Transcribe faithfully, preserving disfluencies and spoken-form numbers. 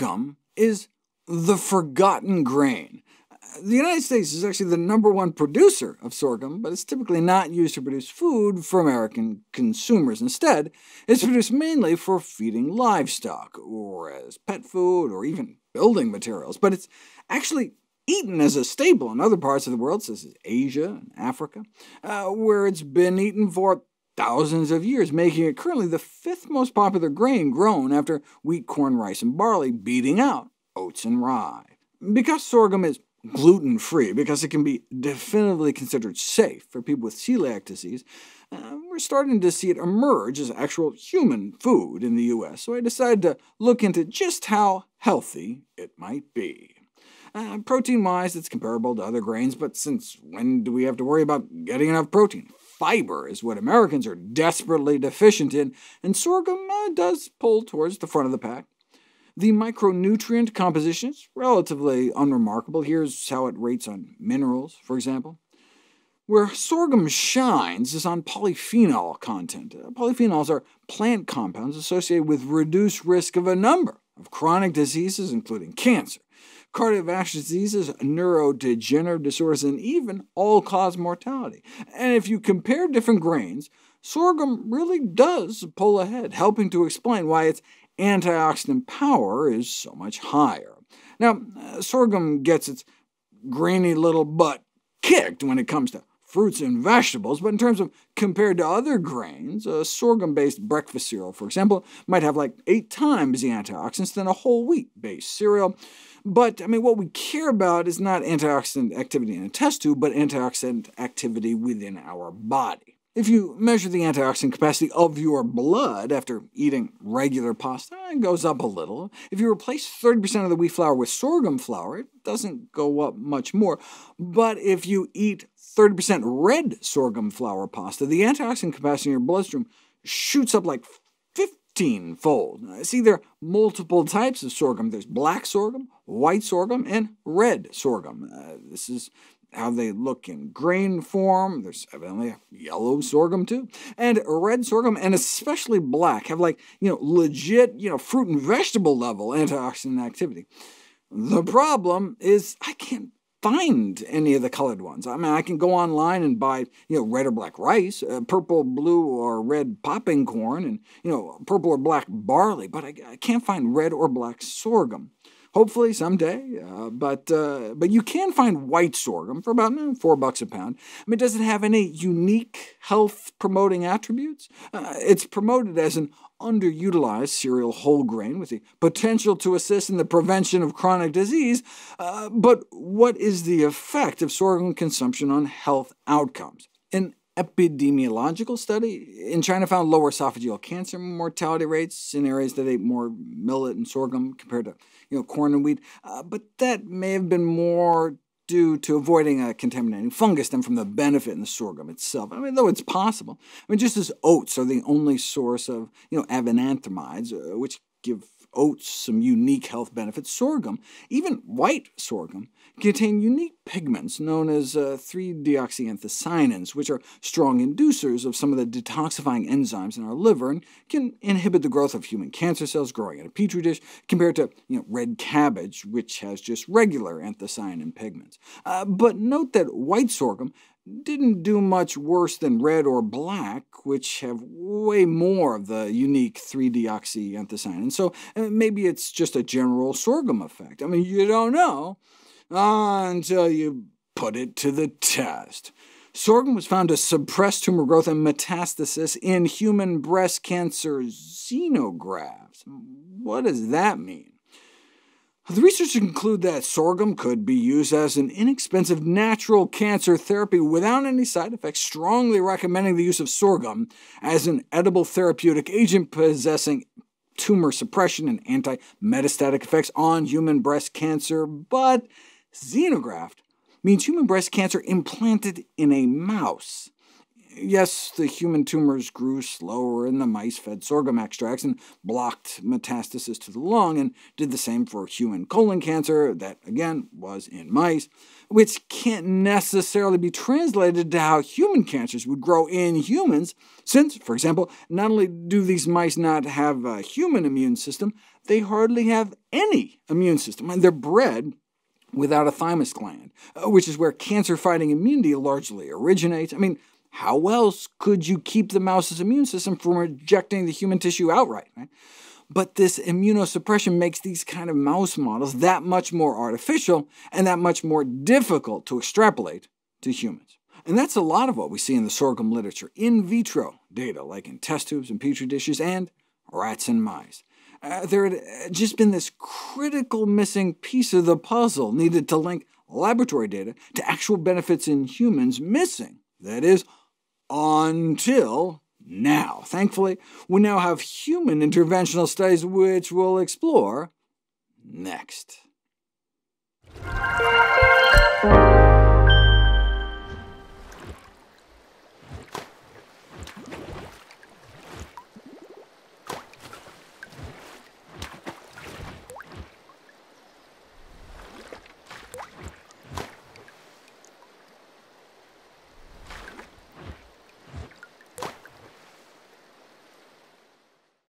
sorghum is the forgotten grain. The United States is actually the number one producer of sorghum, but it's typically not used to produce food for American consumers. Instead, it's produced mainly for feeding livestock, or as pet food, or even building materials. But it's actually eaten as a staple in other parts of the world, such as Asia and Africa, uh, where it's been eaten for thousands of years, making it currently the fifth most popular grain grown after wheat, corn, rice, and barley, beating out oats and rye. Because sorghum is gluten-free, because it can be definitively considered safe for people with celiac disease, uh, we're starting to see it emerge as actual human food in the U S, so I decided to look into just how healthy it might be. Uh, Protein-wise, it's comparable to other grains, but since when do we have to worry about getting enough protein? Fiber is what Americans are desperately deficient in, and sorghum uh, does pull towards the front of the pack. The micronutrient composition is relatively unremarkable. Here's how it rates on minerals, for example. Where sorghum shines is on polyphenol content. Polyphenols are plant compounds associated with reduced risk of a number of chronic diseases, including cancer, cardiovascular diseases, neurodegenerative disorders, and even all-cause mortality. And if you compare different grains, sorghum really does pull ahead, helping to explain why its antioxidant power is so much higher. Now, uh, sorghum gets its grainy little butt kicked when it comes to fruits and vegetables, but in terms of compared to other grains, a sorghum-based breakfast cereal, for example, might have like eight times the antioxidants than a whole wheat-based cereal. But I mean, what we care about is not antioxidant activity in a test tube, but antioxidant activity within our body. If you measure the antioxidant capacity of your blood after eating regular pasta, it goes up a little. If you replace thirty percent of the wheat flour with sorghum flour, it doesn't go up much more. But if you eat thirty percent red sorghum flour pasta, the antioxidant capacity in your bloodstream shoots up like fifteen-fold. See, there are multiple types of sorghum. There's black sorghum, white sorghum, and red sorghum. Uh, this is how they look in grain form. There's evidently yellow sorghum, too. And red sorghum, and especially black, have like, you know, legit, you know, fruit and vegetable level antioxidant activity. The problem is I can't find any of the colored ones. I mean, I can go online and buy, you know, red or black rice, uh, purple, blue, or red popping corn, and, you know, purple or black barley, but I, I can't find red or black sorghum. Hopefully someday, uh, but, uh, but you can find white sorghum for about mm, four bucks a pound. I mean, does it have any unique health-promoting attributes? Uh, it's promoted as an underutilized cereal whole grain with the potential to assist in the prevention of chronic disease, uh, but what is the effect of sorghum consumption on health outcomes? An epidemiological study in China found lower esophageal cancer mortality rates in areas that ate more millet and sorghum compared to you know, corn and wheat, uh, but that may have been more due to avoiding a contaminating fungus than from the benefit in the sorghum itself. I mean, though it's possible. I mean, just as oats are the only source of you know, avananthamides, uh, which give oats some unique health benefits, sorghum, even white sorghum, contain unique pigments known as uh, three-deoxyanthocyanins, which are strong inducers of some of the detoxifying enzymes in our liver and can inhibit the growth of human cancer cells growing in a petri dish, compared to you know, red cabbage, which has just regular anthocyanin pigments. Uh, but note that white sorghum didn't do much worse than red or black, which have way more of the unique three-deoxyanthocyanin. So maybe it's just a general sorghum effect. I mean, you don't know until you put it to the test. Sorghum was found to suppress tumor growth and metastasis in human breast cancer xenografts. What does that mean? The researchers conclude that sorghum could be used as an inexpensive natural cancer therapy without any side effects, strongly recommending the use of sorghum as an edible therapeutic agent possessing tumor suppression and anti-metastatic effects on human breast cancer. But xenograft means human breast cancer implanted in a mouse. Yes, the human tumors grew slower in the mice fed sorghum extracts and blocked metastasis to the lung, and did the same for human colon cancer that, again, was in mice, which can't necessarily be translated to how human cancers would grow in humans, since, for example, not only do these mice not have a human immune system, they hardly have any immune system, and they're bred without a thymus gland, which is where cancer-fighting immunity largely originates. I mean, how else could you keep the mouse's immune system from rejecting the human tissue outright? Right? But this immunosuppression makes these kind of mouse models that much more artificial and that much more difficult to extrapolate to humans. And that's a lot of what we see in the sorghum literature, in vitro data, like in test tubes and petri dishes, and rats and mice. Uh, there had just been this critical missing piece of the puzzle needed to link laboratory data to actual benefits in humans missing, that is, until now. Thankfully, we now have human interventional studies, which we'll explore next.